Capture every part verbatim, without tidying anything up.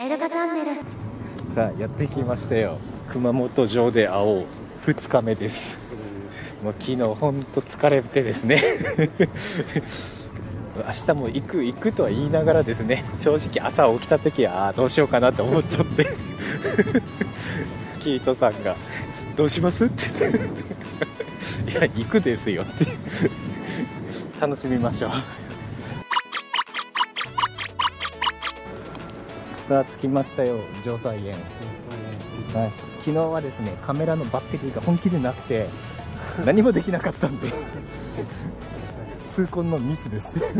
あいろかチャンネル。さあやってきましたよ、熊本城で会おうふつかめです。もう昨日ほんと疲れてですね明日も行く行くとは言いながらですね、正直朝起きた時はああどうしようかなと思っちゃってキートさんが「どうします?」って「いや行くですよ」って楽しみましょう。さあ着きましたよ、城西園、はい、昨日はですねカメラのバッテリーが本気でなくて何もできなかったんで痛恨のミスです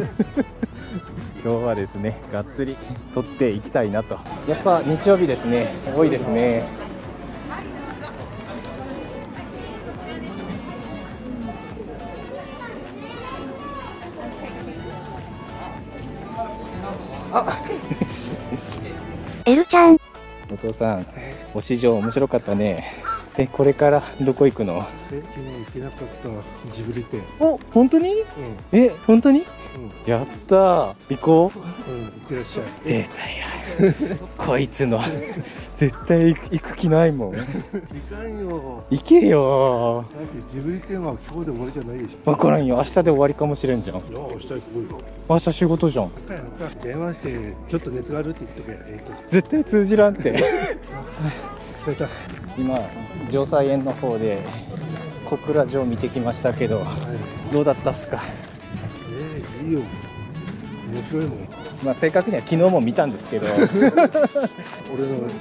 今日はですねがっつり撮っていきたいなと。やっぱ日曜日ですね、多いですね。あエルちゃん、お父さんお市場面白かったね。え、これからどこ行くの？え、昨日行けなかったジブリ展。お、本当に？うん、え、本当に？うん、やったー、行こう。うん、行ってらっしゃい。絶対や。こいつの絶対行く気ないもん。行かんよ。行けよ。だってジブリ展は今日で終わりじゃないでしょ。わからんよ、明日で終わりかもしれんじゃん。いや、明日行こうよ。明日仕事じゃん。電話してちょっと熱があるって言っとけ。えっと、絶対通じらんって。今城西園の方で小倉城見てきましたけど、はい、どうだったっすか？えー、いいよ、面白いもん。まあ正確には昨日も見たんですけど俺の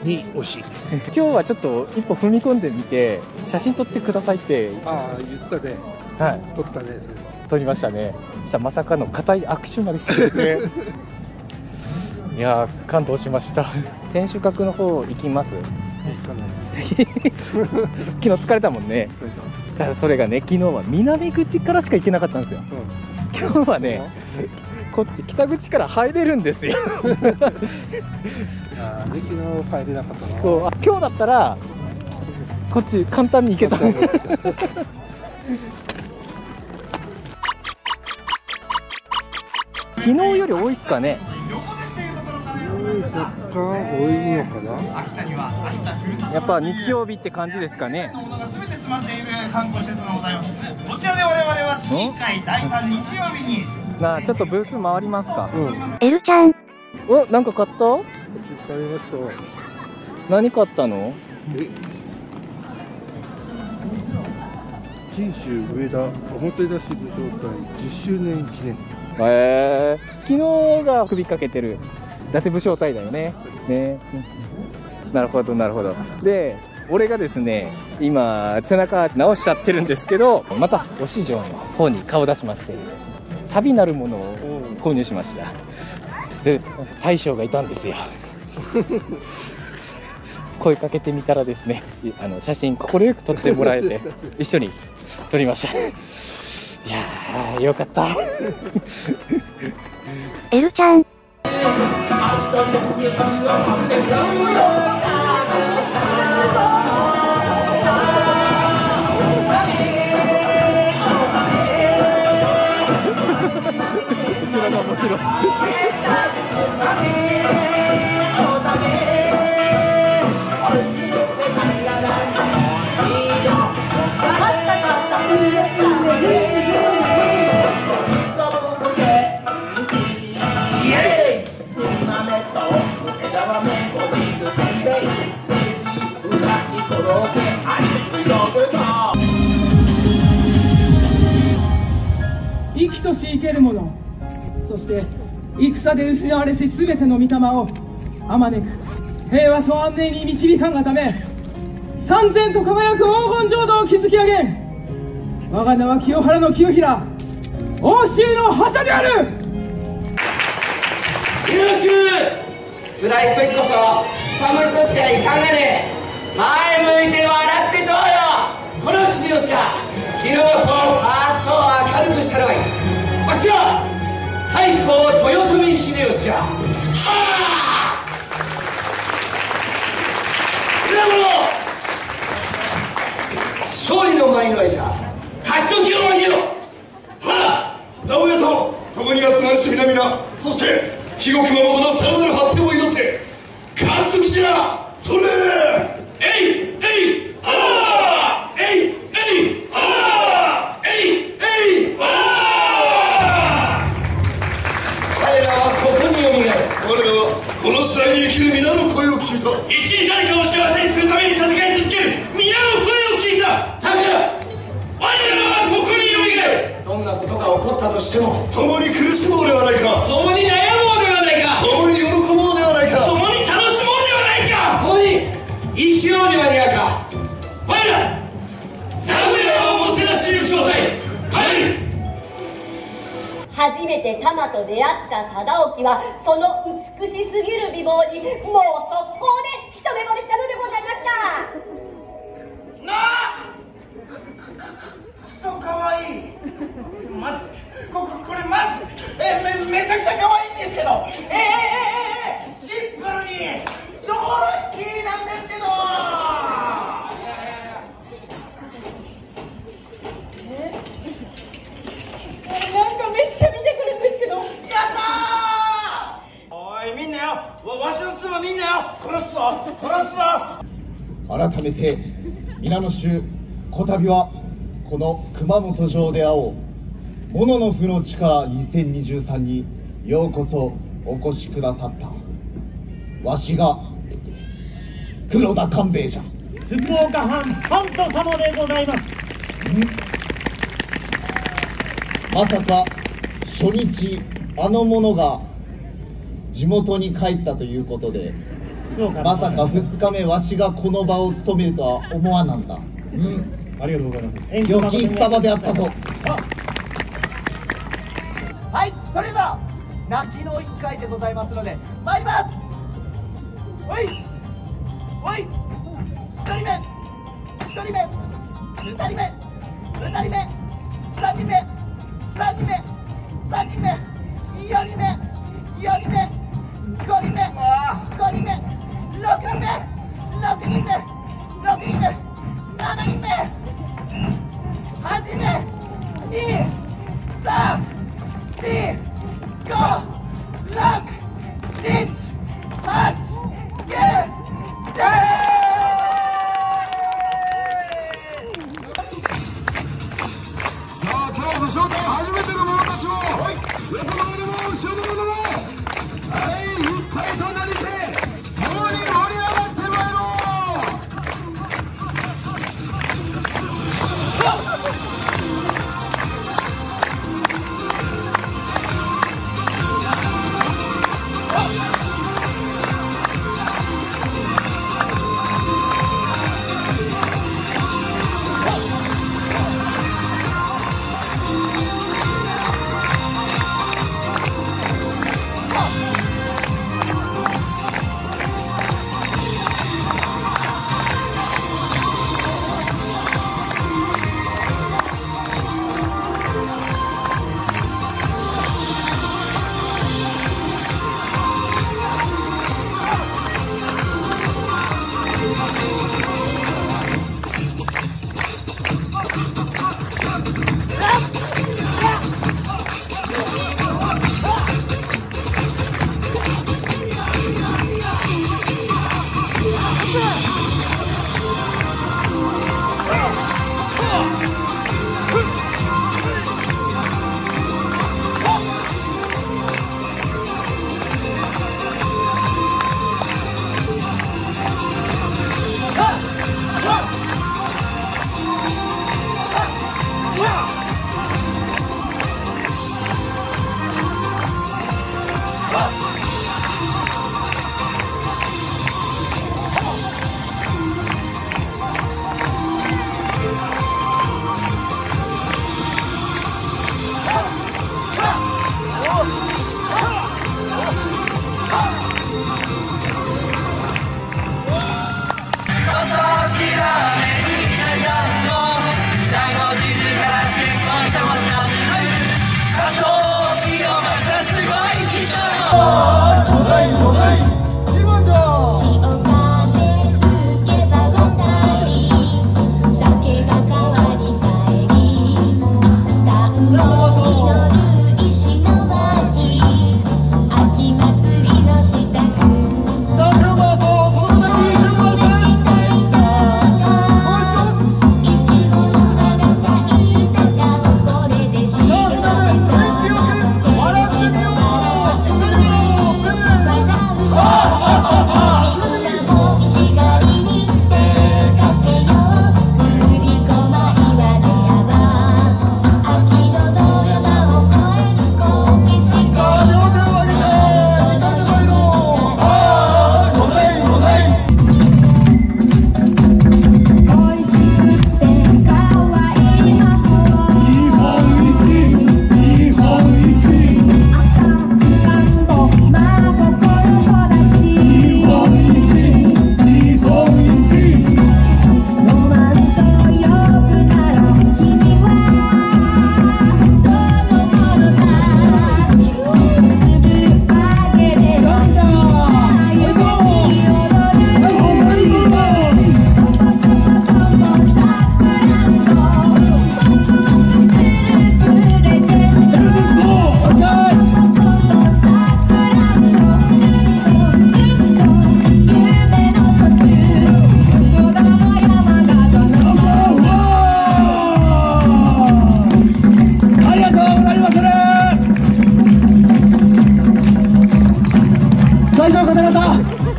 に推し今日はちょっと一歩踏み込んでみて写真撮ってくださいって。ああ言ったね、はい、撮ったね、撮りましたね。そしたらまさかの固い握手までしてていやー感動しました天守閣の方行きます？昨日疲れたもんね。ただそれがね、昨日は南口からしか行けなかったんですよ、うん、今日はね、うん、こっち北口から入れるんですよ昨日入れなかったな。そう、今日だったらこっち簡単に行けた昨日より多いっすかね。多いのかな。秋田には秋田ふるさと、やっぱ日曜日って感じですかね。こちらで我々はいっかいだいさん日曜日になあ、ちょっとブース回りますか。エルちゃん、お、なんか買った？買いました。何買ったの？信州上田おもてなし武道会じゅっしゅうねん記念。へえ。昨日が首掛けてる。伊達武将隊だよね。ね、なるほどなるほど。で俺がですね今背中直しちゃってるんですけど、またお市場の方に顔出しまして、旅なるものを購入しました。で大将がいたんですよ声かけてみたらですね、あの写真快く撮ってもらえて一緒に撮りましたいやーよかったエルちゃん、生きとし生けるもの、そして戦で失われしすべての御霊をあまねく平和と安寧に導かんがため、三千と輝く黄金浄土を築き上げん、我が名は清原の清平、欧州の覇者である。優秀、つらい時こそ下向くっちゃいかんがね、前向いて笑ってどうよ。この秀吉が昨日とパーッと明るくしたのがいい。わしは太閤豊臣秀吉や。はあ皆者、勝利の前祝いじゃ、勝ち時を言おう。はあ、直哉と共に集まるし皆々、そして肥後熊本のさらなる発展を祈って。しくしやそれえいえいああえいえいああえいえいああ彼らはここによみがえる。我らはこの時代に生きる皆の声を聞いた。一心誰かを幸せにするために戦い続ける皆の声を聞いた。だから我らはここによみがえる。どんなことが起こったとしても共に苦しもうではないか。共に悩もうではないか。共に喜ぼうではないか。共に楽しもうではないか。共に生きようではないか。我ら名古屋をもてなしにしようぜ。はい。初めてタマと出会った忠興はその美しすぎる美貌にもう速攻で一目惚れしたのでございました。なあ。くそ可愛い。マジこここれマジえめめちゃくちゃ可愛いんですけど。ええええええシンプルに超ラッキーなんですけど。なんかめっちゃ見てくるんですけど。やったー。おいみんなよ、わ, わしの妻みんなよ、殺すぞ殺すぞ。改めて皆の衆こたびはこの熊本城で会おうもののふの地下にせんにじゅうさんにようこそお越しくださった。わしが黒田官兵衛じゃ。福岡藩藩と様でございます。んまさか初日あの者が地元に帰ったということで、まさかふつかめわしがこの場を務めるとは思わなんだ。うん、ありがとうございます。良き戦場であったぞ。はい、それでは泣きの一回でございますので参ります。おいおいひとりめひとりめふたりめふたりめさんにんめさんにんめさんにんめよにんめよにんめごにんめごにんめろくにんめろくにんめろくにんめしちにんめはちにんめにさんしごろくしちはちきゅうじゅう正体を初めての者たちも、はい、横回りも後ろの者も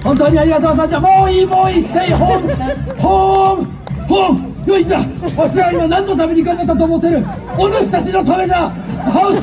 本当にありがとうさんちゃん、もういいもういい、ステイホームホームホーム。よいしょ、わしら今何のために考えたと思ってる。お主たちのためだ。ハウス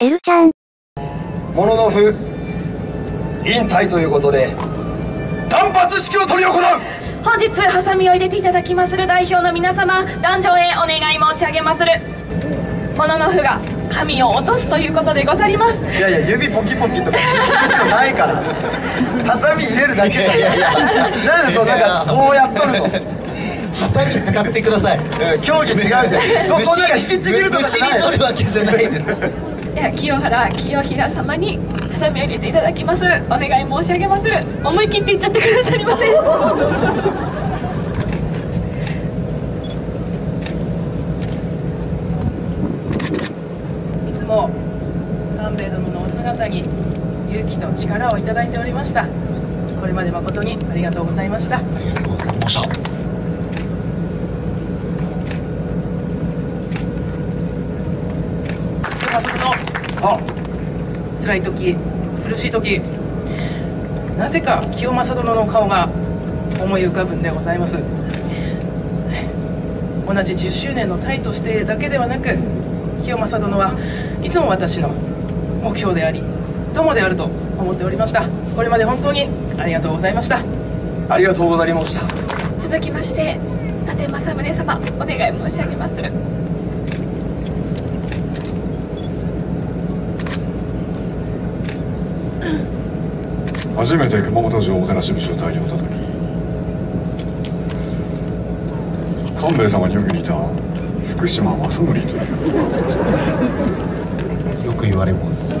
エルちゃんモノノフ引退ということで断髪式を執り行う。本日ハサミを入れていただきまする代表の皆様、壇上へお願い申し上げまする。モノノフが髪を落とすということでござります。いやいや、指ポキポキとかする必要ないからハサミ入れるだけ。いやいやいや、なんでそう、なんかこうやっとるのハサミ使ってください。競技違うじゃん。こんなが引きちぎるとかじゃない。虫に取るわけじゃないんですいや、清原清平様にハサミを入れていただきます。お願い申し上げまする。思い切って言っちゃってくださりませんいつも官兵衛殿のお姿に勇気と力をいただいておりました。これまで誠にありがとうございました。ありがとうございました。辛い時、苦しい時、なぜか清正殿の顔が思い浮かぶんでございます。同じじゅっしゅうねんの隊としてだけではなく、清正殿はいつも私の目標であり友であると思っておりました。これまで本当にありがとうございました。ありがとうございました。続きまして伊達政宗様、お願い申し上げまする。初めて熊本城をもてなし武将隊におった時、官兵衛様によく似た福島正則というよく言われます。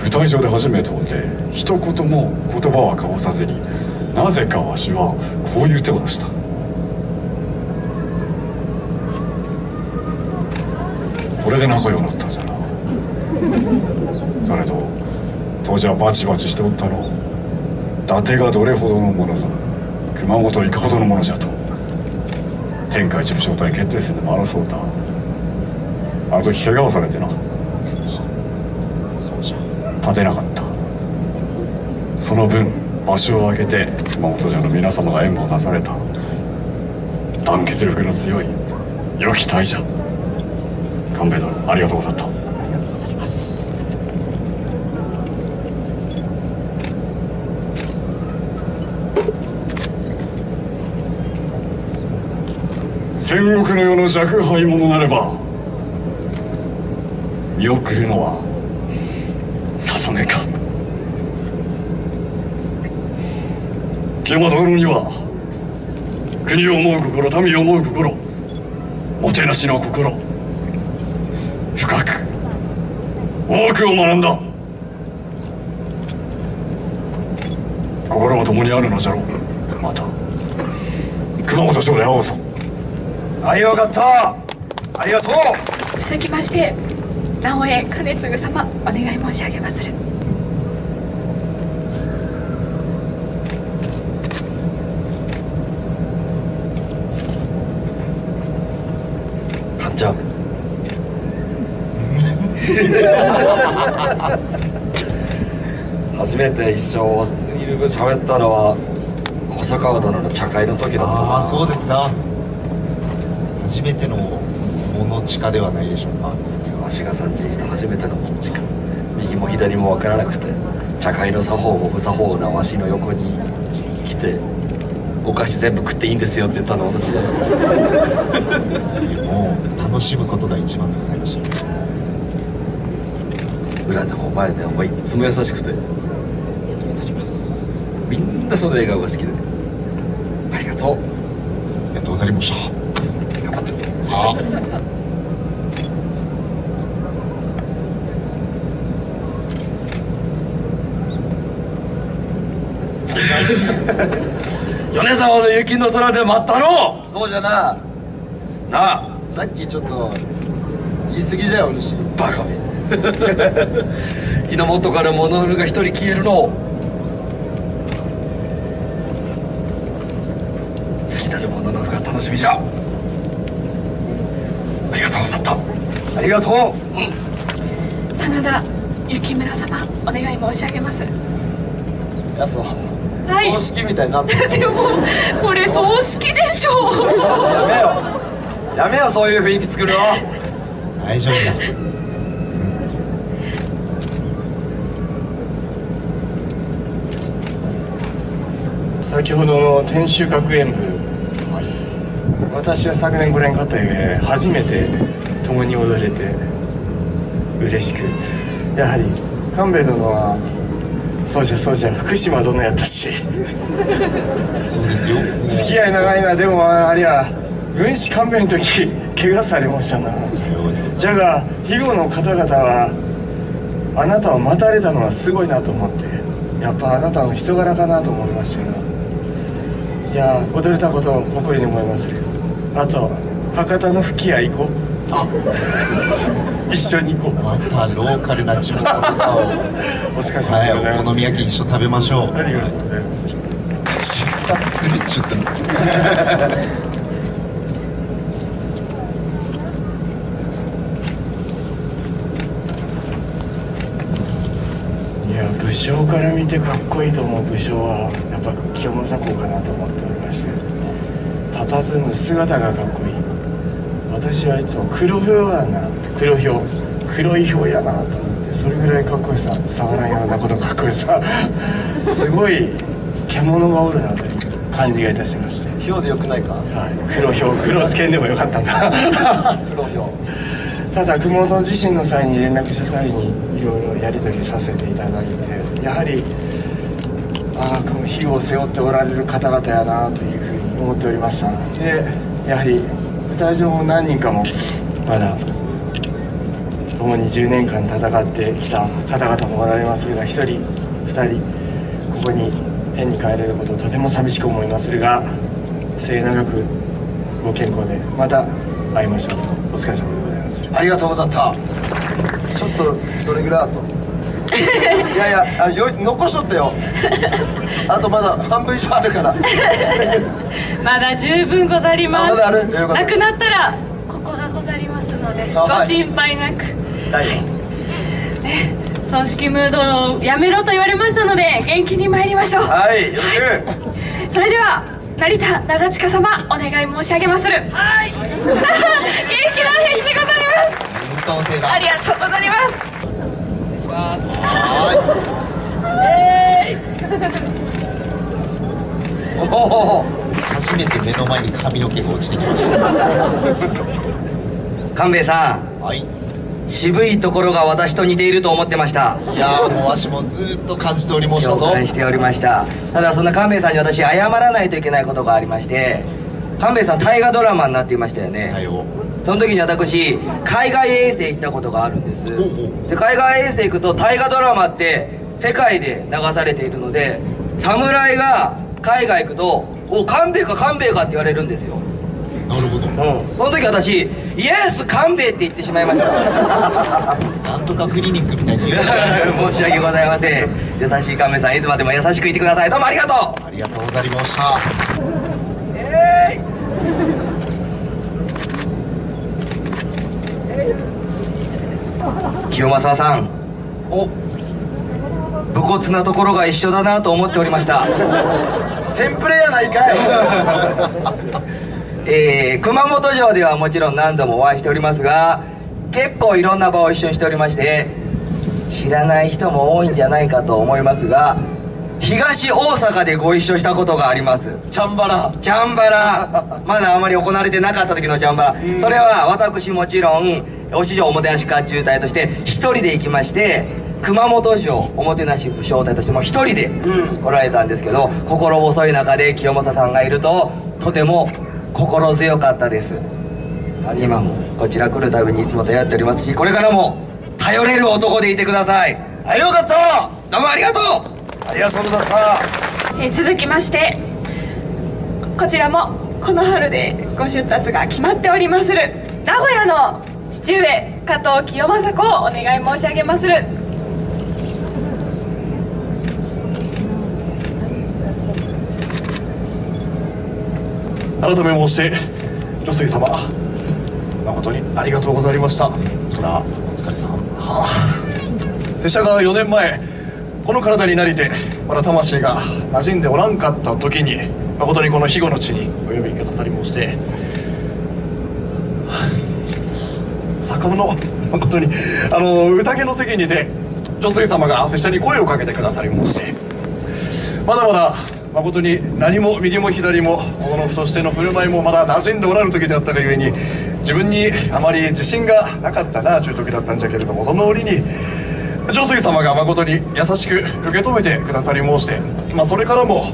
舞台上で初めて会って一言も言葉は交わさずに、なぜかわしはこういう手を出した。これで仲良くなったんじゃな。それと当時はバチバチしておったの、伊達がどれほどのものぞ熊本いかほどのものじゃと天下一武将隊決定戦でも争うた。あの時怪我をされてな、そうじゃ立てなかった。その分場所を挙げて熊本城の皆様が援護をなされた。団結力の強い良き隊じゃ。官兵衛殿、ありがとうござった。ありがとうございます。戦国の世の若輩者なれば見送るのはささめか。清正殿には国を思う心、民を思う心、もてなしの心、深く多くを学んだ。心は共にあるのじゃろう。また熊本城で会おうぞ。あ、よかった。ありがとう。続きまして直江兼次様、お願い申し上げまする。誕生初めて一生いろいろ喋ったのは細川殿の茶会の時だった。ああ、そうですな。初めてのものちかではないでしょうか。わしが参陣した初めてのものちか、右も左も分からなくて、茶会の作法も不作法なわしの横に来て、お菓子全部食っていいんですよって言ったの私じゃない。もう楽しむことが一番でございました。裏でも前でもいつも優しくて、みんなその笑顔が好きで、ありがとう、ありがとうございました。頑張って。ああ米沢の雪の空で待ったろう。そうじゃな。なあ、さっきちょっと言い過ぎじゃよ、お主。バカめ日の元からモノルが一人消えるのを次なるモノルが楽しみじゃ。ありがとうござった。ありがとう、うん、真田幸村様、お願い申し上げます。いや、そう葬式みたいになってる。でもこれ葬式でしょ。やめよやめよ、そういう雰囲気作るの。大丈夫だ、うん、先ほどの天守閣演舞、はい、私は昨年ご連勝ったゆえ初めて共に踊れて嬉しく、やはり官兵衛殿はそうじゃそうじゃ、福島殿やったし。そうですよ、付き合い長いな。でもありゃ軍師官兵衛の時怪我されましたな。じゃが肥後の方々はあなたを待たれたのはすごいなと思って、やっぱあなたの人柄かなと思いましたが、いや踊れたことを誇りに思いまする。あと博多の吹屋行こう。一緒に行こう。またローカルな地元の方をお疲れ様でございます。お好み焼き一緒食べましょう。ありがとうございます。出発するっちゅったの。いや、武将から見てかっこいいと思う武将はやっぱ清正公かなと思っておりまして、佇む姿がかっこいい。私はいつも黒ひょうやな、黒ひょう、黒いひょうやなと思って、それぐらいかっこよさ、触らんようなことかっこよさすごい獣がおるなという感じがいたしまして。ひょうでよくないか。はい、黒ひょう、黒つけんでもよかったんだ黒ひょう。ただ熊本地震の際に連絡した際にいろいろやり取りさせていただいて、やはりああこのひょうを背負っておられる方々やなというふうに思っておりました。でやはりスタジオも何人かもまだ共にじゅうねんかん戦ってきた方々もおられますが、ひとりふたりここに天に帰れることをとても寂しく思いまするが、末永くご健康でまた会いましょう。お疲れ様でございます。ありがとうござった。ちょっとどれぐらいあといやいや、あよ残しとったよあとまだ半分以上あるからまだ十分ござります。なくなったらここがござりますのでご心配なく。葬式ムードをやめろと言われましたので元気に参りましょう。はい、よろしく。それでは成田長近様、お願い申し上げまする。はい元気な返事でございます。ありがとうございます。初めて目の前に髪の毛が落ちてきました官兵衛さん、はい、渋いところが私と似ていると思ってました。いやーもうわしもずっと感じておりましたぞ。共感しておりました。ただそんな官兵衛さんに私謝らないといけないことがありまして、官兵衛さん大河ドラマになっていましたよね。はいよ。その時に私海外遠征行ったことがあるんです。おうおう。で海外遠征行くと大河ドラマって世界で流されているので、侍が海外行くと「お、官兵衛か官兵衛か」って言われるんですよ。なるほど、うん、その時私イエス勘兵衛って言ってしまいましたなんとかクリニックみたいに言う申し訳ございません。優しい勘兵衛さん、いつまでも優しくいてください。どうもありがとう。ありがとうございました。えーい清正さん、お武骨なところが一緒だなと思っておりましたテンプレやないかい、えー、熊本城ではもちろん何度もお会いしておりますが、結構いろんな場を一緒にしておりまして、知らない人も多いんじゃないかと思いますが、東大阪でご一緒したことがあります。チャンバラチャンバラまだあまり行われてなかった時のチャンバラ、うん、それは私もちろんお師匠おもてなし甲冑隊として一人で行きまして、熊本城おもてなし武将隊としても一人で来られたんですけど、うん、心細い中で清正さんがいるととても心強かったです。今もこちら来るたびにいつも頼っておりますし、これからも頼れる男でいてください。あ、よかった。どうもありがとう。ありがとうございました。え、続きましてこちらもこの春でご出立が決まっておりまする名古屋の父上加藤清正公をお願い申し上げまする。改めまして広杉様、誠にありがとうございました。そらお疲れさん。はあ、拙者がよねんまえこの体になりてまだ魂が馴染んでおらんかった時に、誠にこの肥後の地にお呼びくださりまして、坂本誠にあの宴の席にて女性様が拙者に声をかけてくださりまして、まだまだ誠に何も右も左もものとしての振る舞いもまだ馴染んでおらぬ時であったがゆえに、自分にあまり自信がなかったなという時だったんじゃけれども、その折に上杉様が誠に優しく受け止めてくださり申して、まあ、それからも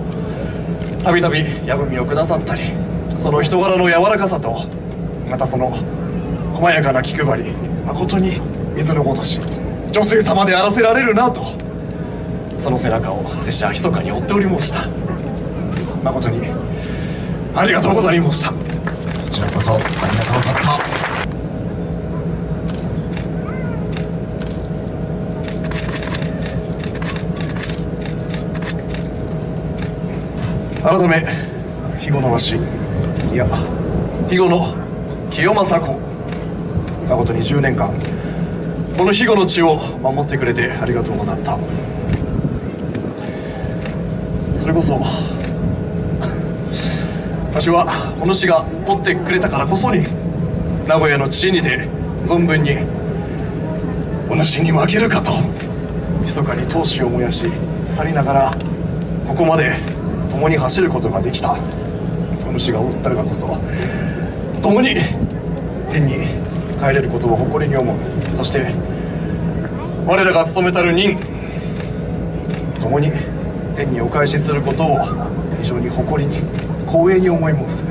たびたび矢文をくださったり、その人柄の柔らかさとまたその細やかな気配り、誠に水のごとし上杉様であらせられるなと、その背中を拙者は密かに追っており申した。誠にありがとうございました。こちらこそありがとうございました。改め肥後のわし、いや肥後の清正公、誠にじゅうねんかんこの肥後の地を守ってくれてありがとうござった。それこそわしはお主がおってくれたからこそに、名古屋の地にて存分にお主に負けるかと密かに闘志を燃やし去りながら、ここまで共に走ることができた。お主がおったるがこそ共に天に帰れることを誇りに思う。そして我らが務めたる任、共に天にお返しすることを非常に誇りに光栄に思います。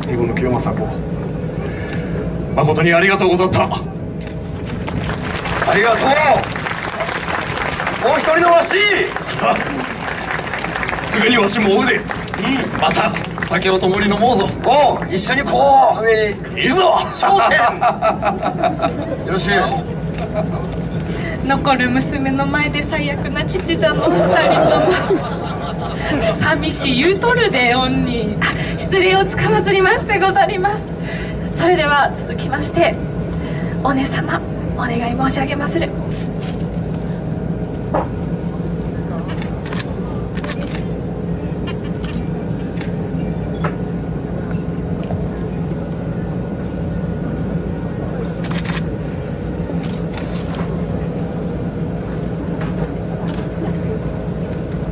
肥後の清正公、誠にありがとうござった。ありがとう。もう一人のわしすぐにわしも追うで、うん、また酒を共に飲もうぞ。おう、一緒にこう上にいいぞ商店よろしい。残る娘の前で最悪な父じゃの二人とも寂しい言うとるでおんに失礼をつかまつりましてござります。それでは続きましてお姉様、お願い申し上げまする。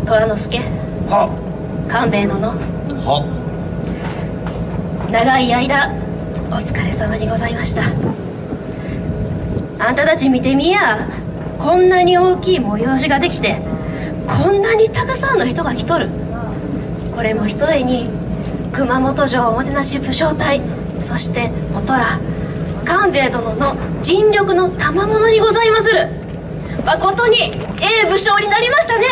虎之助、勘兵衛殿、長い間お疲れ様にございました。あんたたち見てみや、こんなに大きい催しができて、こんなにたくさんの人が来とる。これもひとえに熊本城おもてなし武将隊、そしてお虎勘兵衛殿の尽力の賜物にございまする。誠にええ武将になりましたね。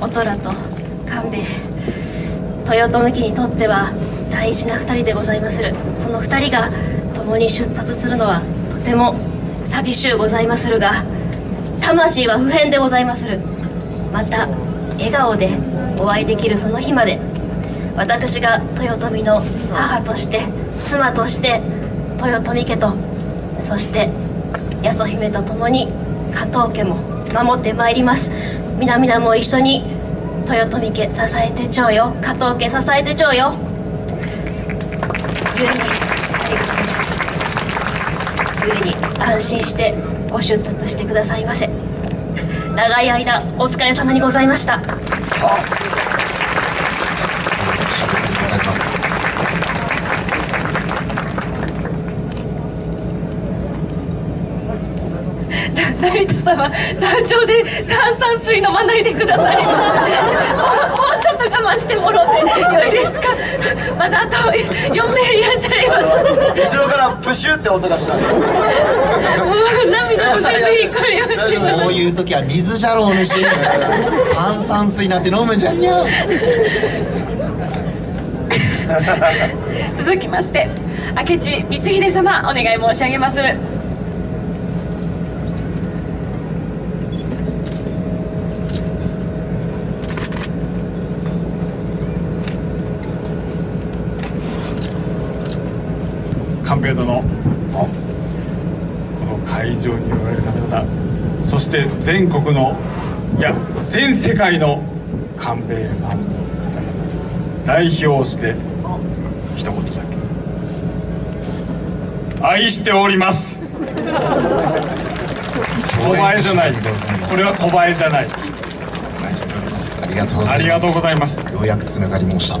おとらと勘兵衛、豊臣家にとっては大事なふたりでございまする。そのふたりが共に出立するのはとても寂しゅうございまするが、魂は不変でございまする。また笑顔でお会いできるその日まで、私が豊臣の母として妻として豊臣家と、そして八十姫と共に加藤家も守ってまいります。皆々も一緒に豊臣家支えてちょうよ、加藤家支えてちょうよ。故に故に安心してご出立してくださいませ。長い間お疲れ様にございました。成田様、壇上で炭酸水飲まないでください。もうちょっと我慢してもろってよいですか。まだあとよん名いらっしゃいます。後ろからプシュって音がした。涙も全部引っ込みます。こういう時は水じゃろうにし炭酸水なんて飲むんじゃんよ。続きまして明智光秀様、お願い申し上げまする。官兵衛殿、この会場におられる方々、そして全国の、いや全世界の官兵衛ファンの方々、代表して一言だけ、愛しております。小林じゃない、これは小林じゃない。愛しております。ありがとうございました。ようやくつながりました。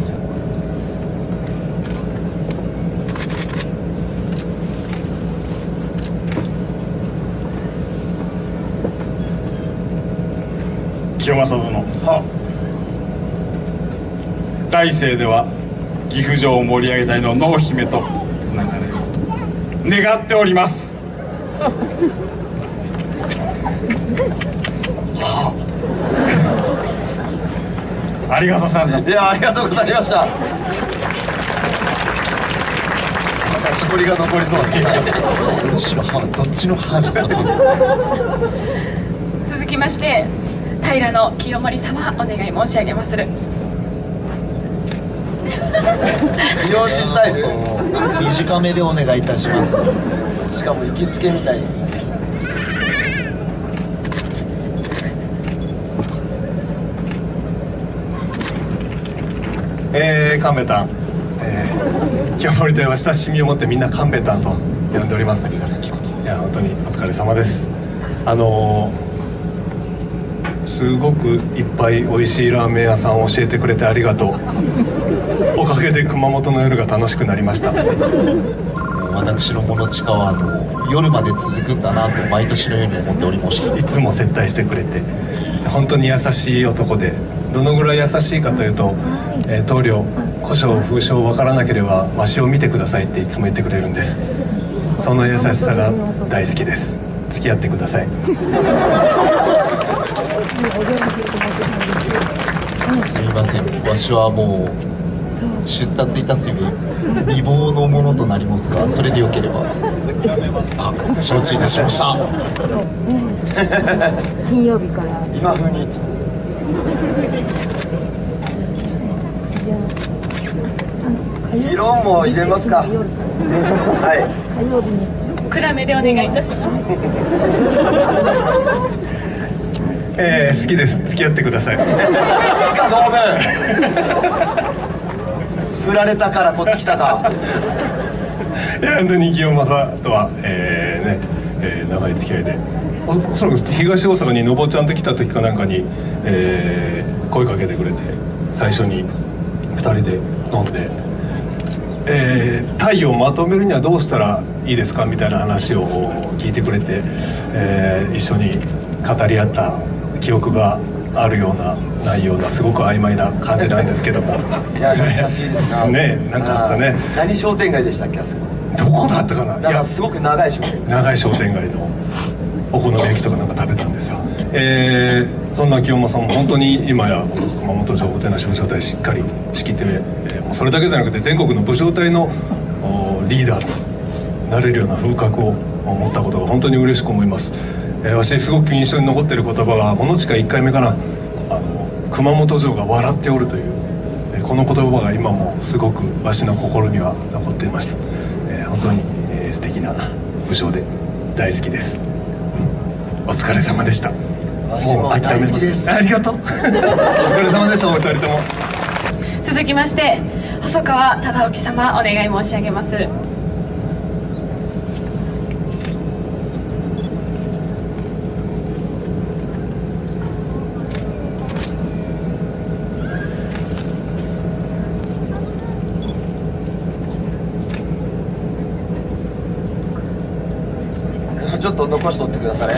清正殿、来世では岐阜城を盛り上げたいの濃姫とつながれること願っております。ありがとうございました。いや、ありがとうございました。また絞りが残りそうで、むしろどっちの歯じゃった。続きまして平の清盛様、お願い申し上げまする。美容師スタイル短めでお願いいたします。しかも行きつけみたいに。えー、神戸たん、えー、清盛とは親しみを持ってみんな神戸たんと呼んでおります。いや、本当にお疲れ様です。あのーすごくいっぱい美味しいラーメン屋さんを教えてくれてありがとう。おかげで熊本の夜が楽しくなりました。私のこの地下はあの夜まで続くんだなと毎年のように思っておりました。いつも接待してくれて本当に優しい男で、どのぐらい優しいかというと、えー、棟梁古書風書を分からなければわしを見てくださいっていつも言ってくれるんです。その優しさが大好きです。付き合ってください。すみません、わしはもう出立いたすゆえ美貌のものとなりますが、それでよければ。あ、承知いたしました。金曜日から今風に色も入れますか。はい、暗めでお願いいたします。えー、好きです。付き合ってください。以下同文。振られたからこっち来たか。いや、本当に清正とは、えー、ね、えー、長い付き合いで、おそらく東大阪にのぼちゃんと来た時かなんかに、えー、声かけてくれて、最初にふたりで飲んで、えー、タイをまとめるにはどうしたらいいですかみたいな話を聞いてくれて、えー、一緒に語り合った記憶があるようなないような、すごく曖昧な感じなんですけども。いや、優しいですな。ねえ、なんかあったね。何商店街でしたっけ、あそこ。どこだったかな。いや、すごく長い商店街。長い商店街のお好み焼きとかなんか食べたんですよ。えー、そんな清正さんも本当に今や熊本城おてなし武将隊しっかり仕切って、えー、それだけじゃなくて全国の武将隊のリーダーになれるような風格を持ったことが本当に嬉しく思います。えー、私すごく印象に残っている言葉が、この地下いっかいめかな、あの熊本城が笑っておるという、えー、この言葉が今もすごくわしの心には残っています。えー、本当に、えー、素敵な武将で大好きです。お疲れ様でした。私も大好きです。ありがとう。お疲れ様でした。お二人とも。続きまして細川忠興様、お願い申し上げます。ちょっと残しとってください。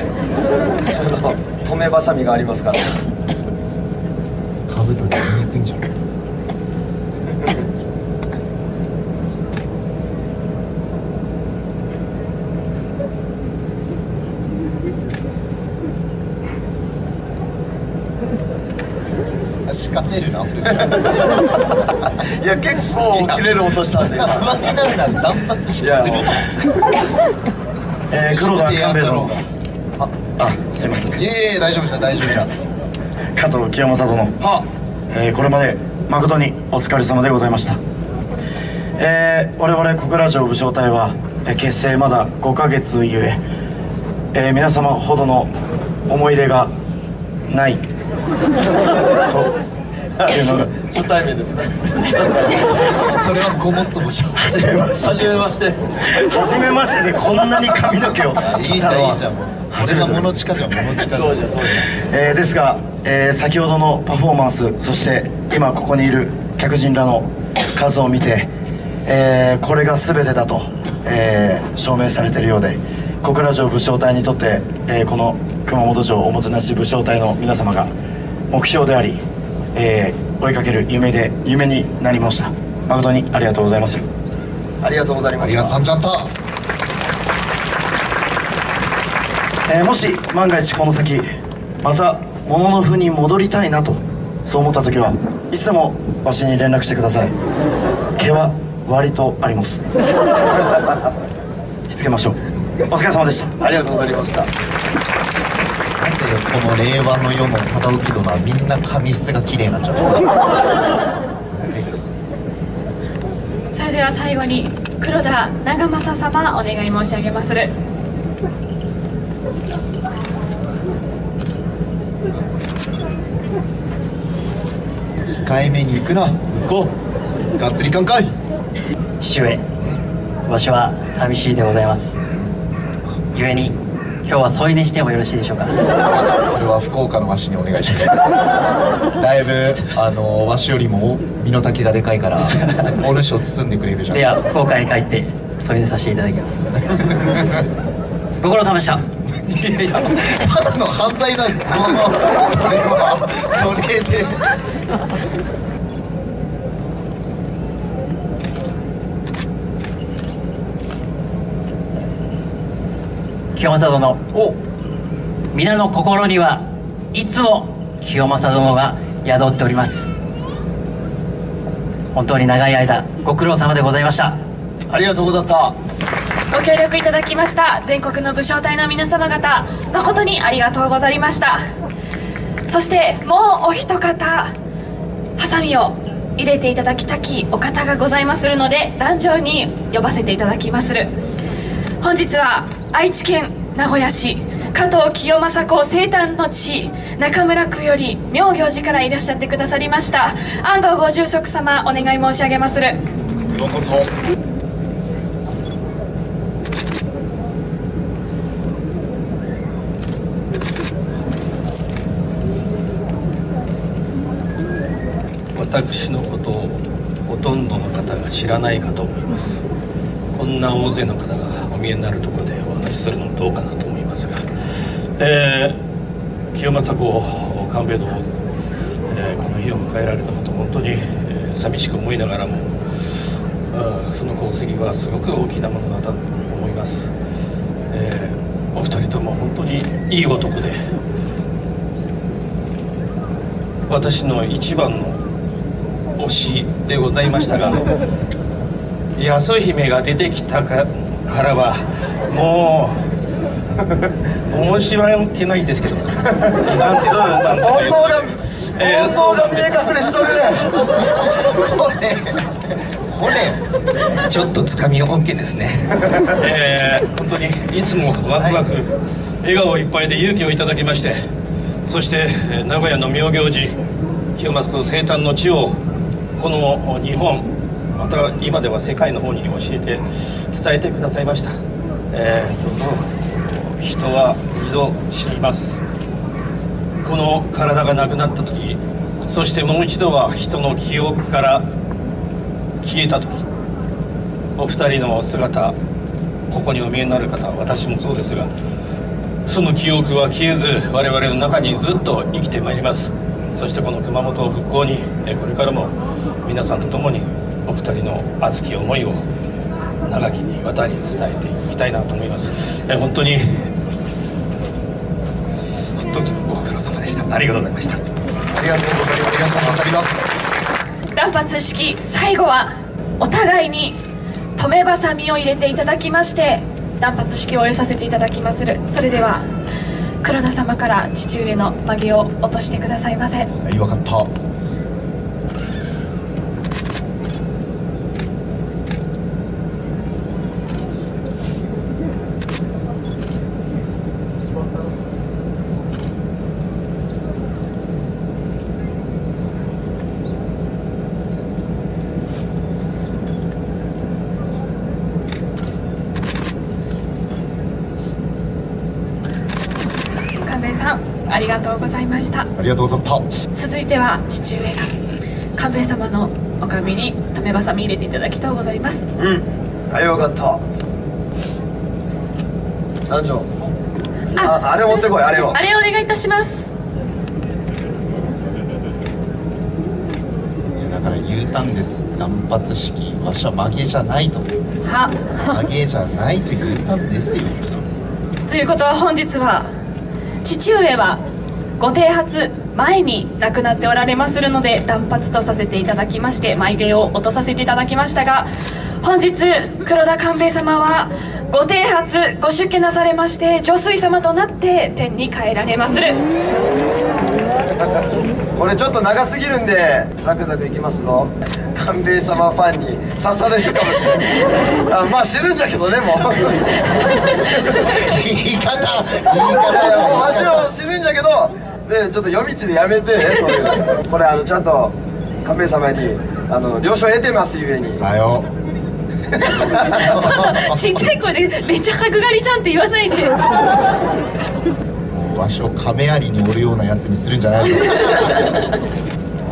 止めばさみがありますから。かぶとで見にくいんじゃない。しかめるな。いや結構切れる音したんで。断髪式する。えー、黒田官兵衛殿。ああ、すいません。いえいえ、大丈夫です、大丈夫です。加藤清正殿、えー、これまで誠にお疲れ様でございました。えー、我々小倉城武将隊は、えー、結成まだごかげつゆええー、皆様ほどの思い入れがないというのが初対面ですね。それはごもっともしょ。はじめまして。はじめまして。はじめましてでこんなに髪の毛を切ったのは初めて。物近じゃ物近。そうじゃそうじゃ。えー、ですが、えー、先ほどのパフォーマンス、そして今ここにいる客人らの数を見て、えー、これが全てだと、えー、証明されているようで、小倉城武将隊にとって、えー、この熊本城おもてなし武将隊の皆様が目標であり、えー、追いかける夢で夢になりました。誠にありがとうございます。ありがとうございました。ありがとうございました、えー、もし万が一この先またもののふに戻りたいなとそう思った時はいつでもわしに連絡してください。毛は割とあります。しつけましょう。お疲れ様でした。ありがとうございました。この令和の世の忠興殿はみんな髪質が綺麗なんじゃない。それでは最後に黒田長政様、お願い申し上げまする。控えめに行くな息子、がっつり乾杯。父上、わしは寂しいでございます。ゆえに今日は添い寝してもよろしいでしょうか。それは福岡のわしにお願いします。だいぶあのわしよりも身の丈がでかいからお主を包んでくれるじゃん。では福岡に帰って添い寝させていただきます。ご苦労様でした。いやいや、ただの犯罪だよ。それはそれで清正殿、皆の心にはいつも清正殿が宿っております。本当に長い間ご苦労様でございました。ありがとうございました。ご協力いただきました全国の武将隊の皆様方、誠にありがとうございました。そしてもうお一方、ハサミを入れていただきたきお方がございまするので、壇上に呼ばせていただきまする。本日は愛知県名古屋市加藤清正公生誕の地、中村区より妙行寺からいらっしゃってくださりました安藤ご住職様、お願い申し上げまする。ようこそ。私のことをほとんどの方が知らないかと思います。こんな大勢の方がお見えになるところでお話しするのもどうかなと思いますが、えー、清正公官兵衛殿、えー、この日を迎えられたこと本当に、えー、寂しく思いながらも、その功績はすごく大きなものだったと思います。えーお二人とも本当にいい男で、私の一番の推しでございましたが、安姫が出てきたからはもう申し訳ないんですけど、なんてどうなんていうか、想像が目隠れしとるね。これちょっとつかみ OK ですね。えー、本当にいつもワクワク、笑顔いっぱいで勇気をいただきまして、そして名古屋の妙行寺清松の生誕の地をこの日本、また今では世界の方に教えて伝えてくださいました。えー人は二度死にます。この体がなくなった時、そしてもう一度は人の記憶から消えた時、お二人の姿、ここにお見えになる方、私もそうですが、その記憶は消えず我々の中にずっと生きてまいります。そしてこの熊本復興にこれからも皆さんと共にお二人の熱き思いを長きにわたり伝えていきたいなと思います。え本当に本当にご苦労様でした。ありがとうございました。ありがとうございます。皆さんのお二人の断髪式、最後はお互いに留めばさみを入れていただきまして、断髪式を終えさせていただきまする。それでは黒田様から父上のまげを落としてくださいませ。はい、分かった。ありがとうございました。ありがとうございました。続いては父上が官兵衛様のお髪に留めばさみ入れていただきとうございます。うん、あ、よかった。男女 あ, あ, あれ持ってこい。あれをあれをお願いいたします。いや、だから言うたんです。断髪式、わしは曲げじゃないとは曲げじゃないと言うたんですよ。ということは本日は父上はご剃髪前に亡くなっておられまするので、断髪とさせていただきまして眉毛を落とさせていただきましたが、本日黒田官兵衛様はご剃髪ご出家なされまして、上水様となって天に帰られまする。これちょっと長すぎるんでザクザクいきますぞ。官兵衛様ファンに刺されるかもしれない。あ、まあ死ぬんじゃけどね、もう言い方言い方もうわしは死ぬんじゃけど、でちょっと夜道でやめてね、そういうの。これあのちゃんと官兵衛様にあの了承得てますゆえにさよちょっとちっちゃい声で「めっちゃ角刈りじゃん」って言わないで。もうわしを亀有におるようなやつにするんじゃないの。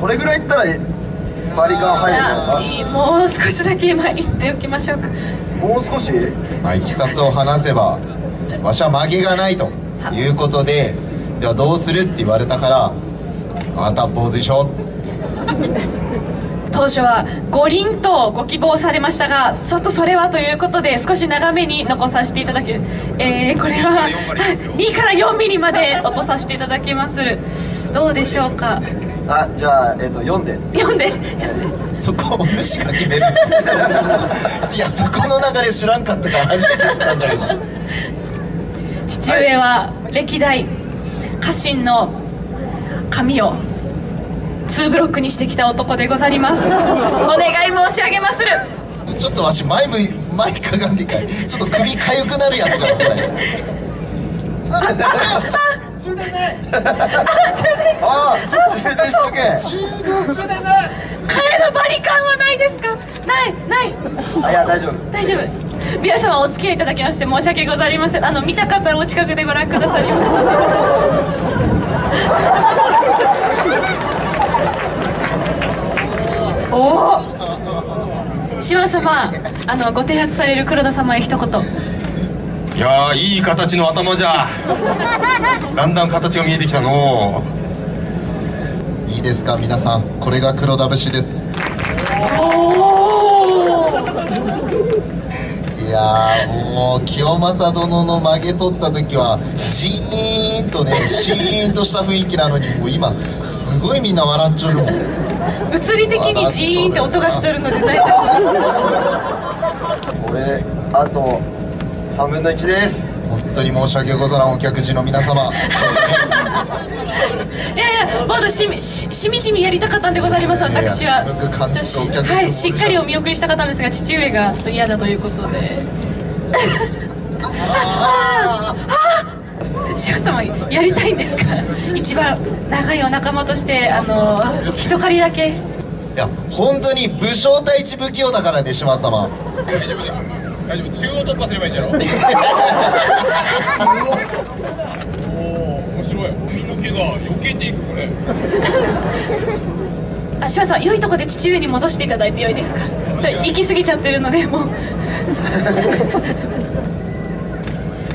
これぐらいいったらバリカン入るんだな。もう少しだけ今言っておきましょうか。もう少し、まあ、いきさつを話せば、わしは曲げがないということで、ではどうするって言われたから、あた坊主にしよう。当初は五輪とご希望されましたが、ちょっとそれはということで少し長めに残させていただき、えー、これはにからよんミリまで落とさせていただきまする。どうでしょうか。あ、じゃあ、えっと、読んで読んでそこを主が決める。いや、そこの流れ知らんかったから初めて知ったんじゃないの。父上は歴代家臣の髪をツーブロックにしてきた男でござります。お願い申し上げまする。ちょっとわし前向い前かがんでかい。ちょっと首かゆくなるやつじゃん、これ。あああ充電ない。あ、充電。あ、充電しとけ。充電、充電ない。替えのバリカンはないですか。ない、ない。あ、いや、大丈夫大丈夫。皆様お付き合いいただきまして申し訳ございません。あの、見たかったらお近くでご覧ください。おお、志摩様、あの、ご提案される黒田様へ一言。いやー、いい形の頭じゃ。だんだん形が見えてきたの。いいですか皆さん、これが黒田節です。おお、いやー、もう清正殿の曲げ取った時はジーンとね、シーンとした雰囲気なのに、もう今すごいみんな笑っちゃうもん。物理的にジーンって音がしとるので大丈夫。これあとさんぶんのいちです。本当に申し訳ござらん、お客人の皆様。いやいや、まだしみじみやりたかったんでございます。私は、はい、しっかりお見送りしたかったんですが、父上がちょっと嫌だということで。ああ、志保様やりたいんですか？一番長いお仲間として、あのー、一狩りだけ。いや、本当に武将対一不器用だからね、志保様。大丈夫だよ。大丈夫、中央突破すればいいんじゃろ。おー、面白い。髪の毛が避けていく、これ。あ、志保さん、良いとこで父上に戻していただいて良いですか？ちょ、行き過ぎちゃってるので、もう。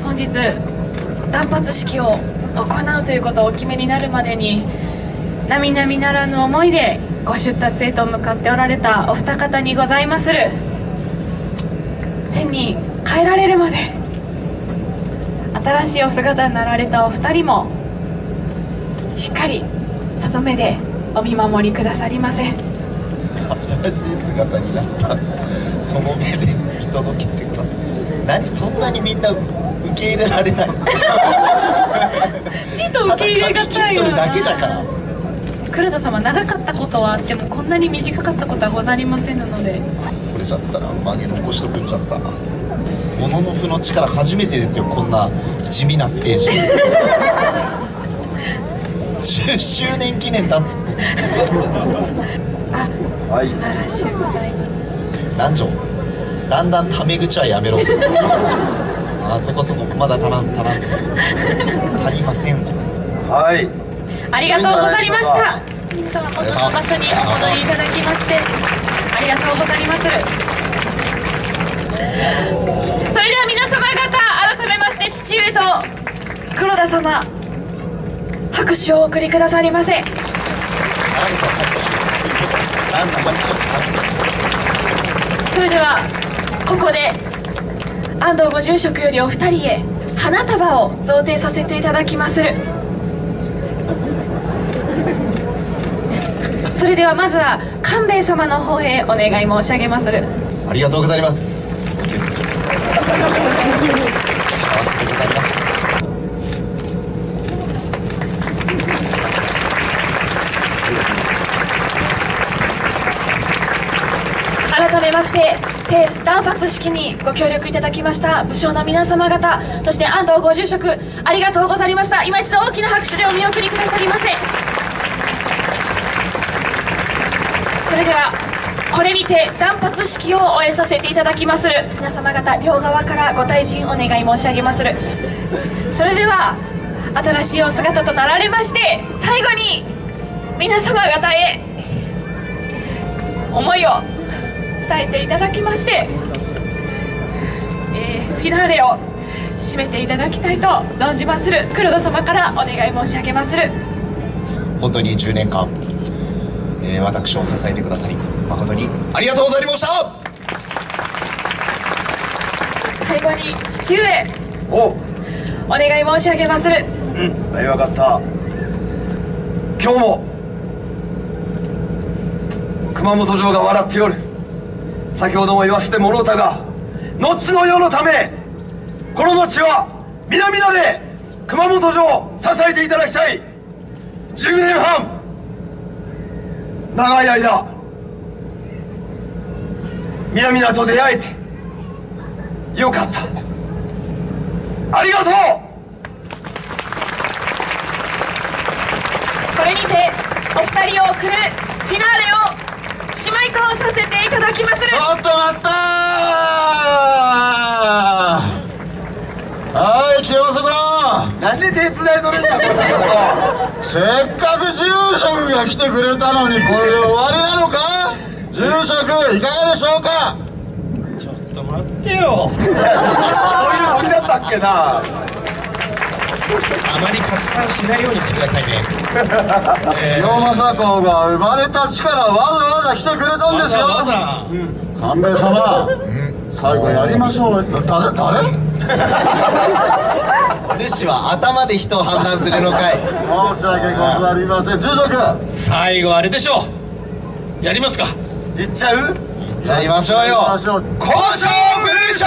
本日、断髪式を行うということをお決めになるまでに、並々ならぬ思いでご出立へと向かっておられたお二方にございまする。天に帰られるまで新しいお姿になられたお二人もしっかりその目でお見守りくださりませ。新しい姿になったその目で見届けてください。何、そんなにみんな受け入れられない。ちっと受け入れがたいよな。黒田様、長かったことはあってもこんなに短かったことはござりませんので。これじゃったら曲げ残しとくんじゃったな。もののふの力初めてですよ、こんな地味なステージ。じゅっしゅうねん記念だっつって。あ、はい、素晴らしいございます。男女、だんだんタメ口はやめろ。あそこそこ、まだ足らん足らん。足りません。はい。ありがとうございました。皆様、元の場所にお戻りいただきまして、ありがとうございます。それでは皆様方、改めまして父上と黒田様、拍手をお送りくださりませ。何の拍手？何の拍手？それではここで安藤ご住職よりお二人へ花束を贈呈させていただきまする。それではまずは官兵衛様の方へお願い申し上げまする。ありがとうございます。幸せでございます。改めまして断髪式にご協力いただきました武将の皆様方、そして安藤ご住職、ありがとうございました。今一度大きな拍手でお見送りくださりませ。それではこれにて断髪式を終えさせていただきまする。皆様方、両側からご退陣お願い申し上げまする。それでは新しいお姿となられまして、最後に皆様方へ思いを伝えていただきまして、えー、フィナーレを締めていただきたいと存じまする。黒田様からお願い申し上げまする。本当にじゅうねんかん私を支えてくださり、誠にありがとうございました。最後に父上、おお願い申し上げまする。うん、はい、分かった。今日も熊本城が笑っておる。先ほども言わせてもろうたが、後の世のためこの後は皆々で熊本城を支えていただきたい。じゅうねんはん長い間、皆々と出会えてよかった。ありがとう。これにてお二人を送るフィナーレを姉妹とさせていただきまする。ちょっと待った。はい、清正君、なんで手伝い取れんだこの人。せっかく自由住職が来てくれたのに、これで終わりなのか。住職、いかがでしょうか。ちょっと待ってよ。そういうのだったっけな。あまり拡散しないようにしてくださいね。清正公が生まれた地からわざわざ来てくれたんですよ。わざわざ、うん、官兵衛様、うん、最後やりましょう。誰誰お主は頭で人を判断するのかい。申し訳ございません。住所君、最後あれでしょう、やりますか。いっちゃういっちゃいましょうよ。交渉文章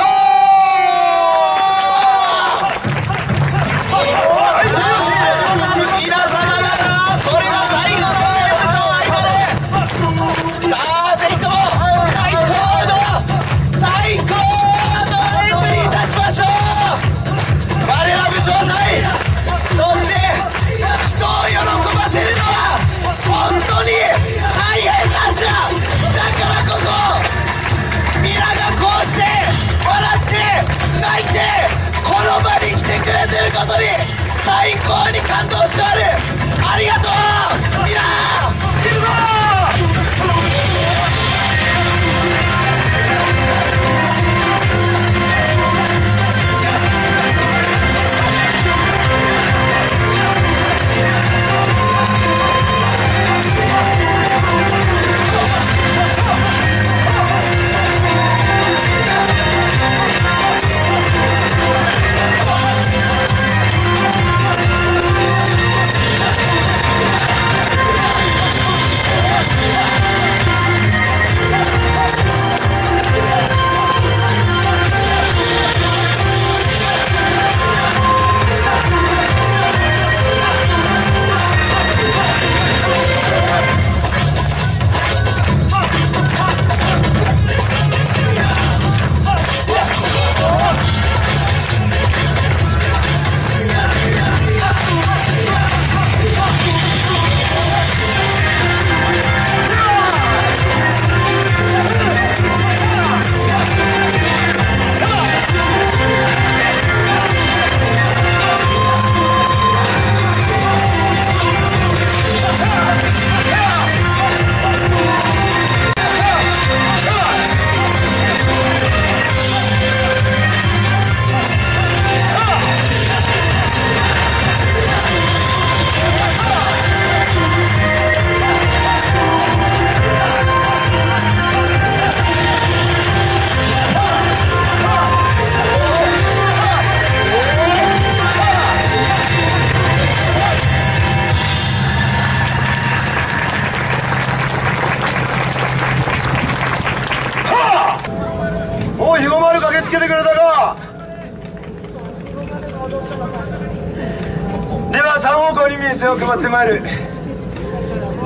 最高に感動しておる。ありがとうみんな。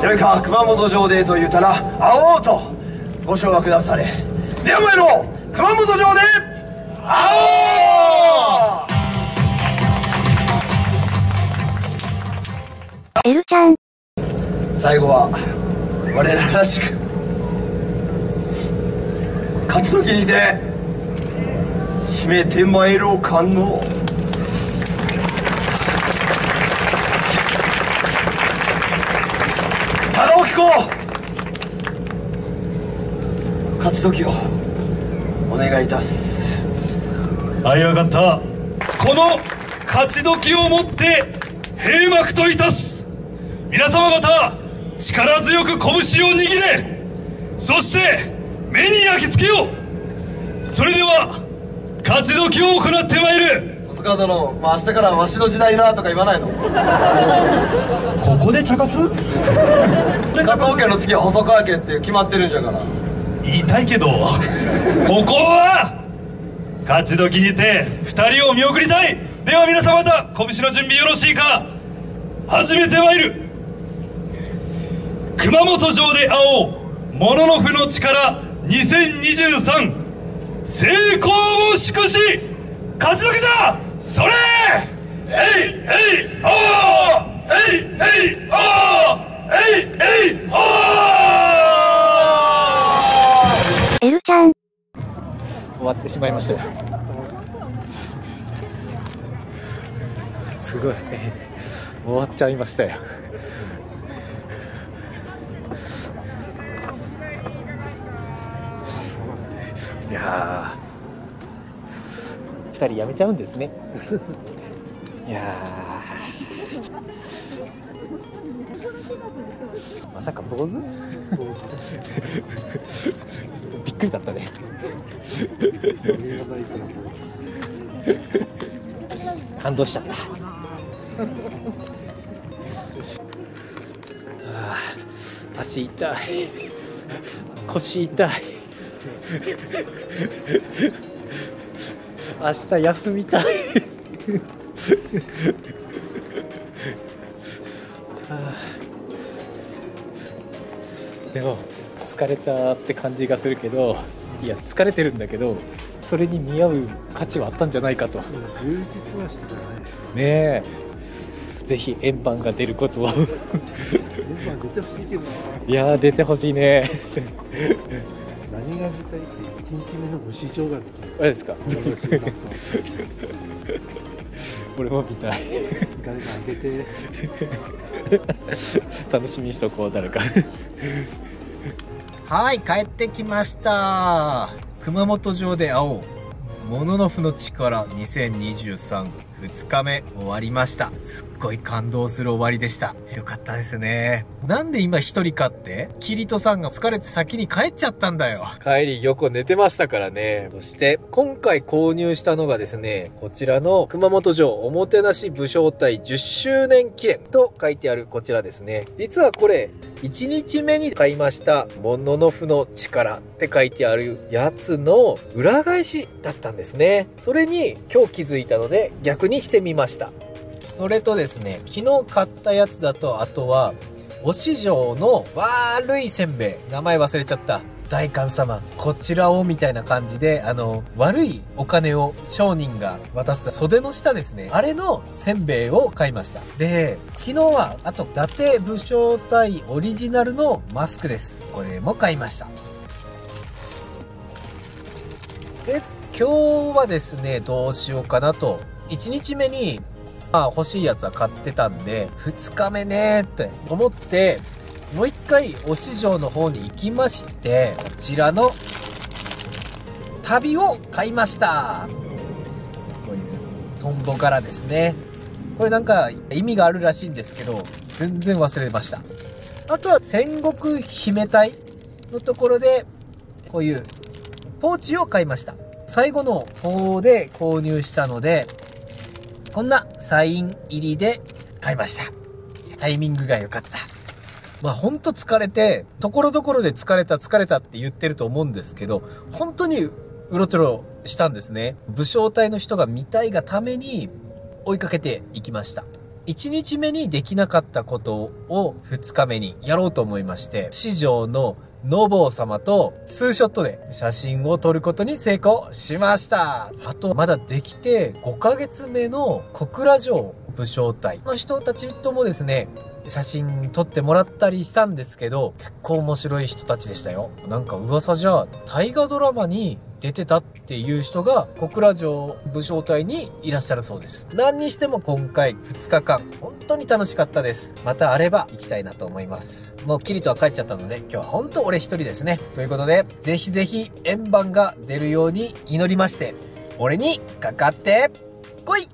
よいか、熊本城でと言うたら会おうとご唱和くだされ。では参ろう、熊本城で会おう。エルちゃん、最後は我ららしく勝ち時にて締めて参ろうかのう。勝ち時をお願いいたす。あい、わかった。この勝ち時をもって閉幕といたす。皆様方、力強く拳を握れ、そして目に焼き付けよう。それでは勝ち時を行ってまいる。細川殿、まあ、明日からわしの時代だとか言わないのここで茶化す加藤家の次は細川家って決まってるんじゃから。言いたいけどここは勝ち時にてふたりを見送りたい。では皆様方、拳の準備よろしいか。始めてまいる。熊本城で会おう、もののふの力にせんにじゅうさん成功を祝し、勝ち時じゃ。それえいえいおー、えいえいおー、えいえいおー。エルちゃん、終わってしまいましたよ。すごい、終わっちゃいましたよ。いやー、ふたりやめちゃうんですねいやーまさか坊主びっくりだったね。感動しちゃった。ああ、足痛い、腰痛い。明日休みたい。でも疲れたって感じがするけど、いや疲れてるんだけど、それに見合う価値はあったんじゃないかと。充実はしてないねえ。ぜひ円盤が出ることを。円盤出てほしいけどな。いやー出てほしいね。何が出たいって一日目の無視情が。あれですか。俺も見たい。誰か開けて。楽しみにしとこう誰か。はい、帰ってきました。熊本城で会おう。もののふの力にせんにじゅうさん、ふつかめ終わりました。すっごい感動する終わりでした。よかったですね。なんで今一人かって？キリトさんが疲れて先に帰っちゃったんだよ。帰り横寝てましたからね。そして、今回購入したのがですね、こちらの熊本城おもてなし武将隊じゅっしゅうねん記念と書いてあるこちらですね。実はこれ、いちにちめに買いました、もののふの力って書いてあるやつの裏返しだったんですね。それに今日気づいたので逆にしてみました。それとですね、昨日買ったやつだと、あとは、忍城の悪いせんべい。名前忘れちゃった。代官様、こちらをみたいな感じで、あの、悪いお金を商人が渡す袖の下ですね。あれのせんべいを買いました。で、昨日は、あと、伊達武将隊オリジナルのマスクです。これも買いました。で、今日はですね、どうしようかなと。いちにちめに、まあ欲しいやつは買ってたんで、ふつかめねーって思って、もう一回忍城の方に行きまして、こちらの旅を買いました。こういうトンボ柄ですね。これなんか意味があるらしいんですけど、全然忘れました。あとは戦国姫隊のところで、こういうポーチを買いました。最後の方で購入したので、こんなサイン入りで買いました。タイミングが良かった。まあほんと疲れて、ところどころで疲れた疲れたって言ってると思うんですけど、本当にうろちょろしたんですね。武将隊の人が見たいがために追いかけていきました。いちにちめにできなかったことをふつかめにやろうと思いまして、市場ののぼう様とツーショットで写真を撮ることに成功しました。あと、まだできてごかげつめの小倉城武将隊の人たちともですね、写真撮ってもらったりしたんですけど、結構面白い人たちでしたよ。なんか噂じゃ、大河ドラマに出てたっていう人が小倉城武将隊にいらっしゃるそうです。何にしても今回ふつかかん、本当に楽しかったです。またあれば行きたいなと思います。もうキリトは帰っちゃったので、今日は本当俺一人ですね。ということで、ぜひぜひ円盤が出るように祈りまして、俺にかかってこい！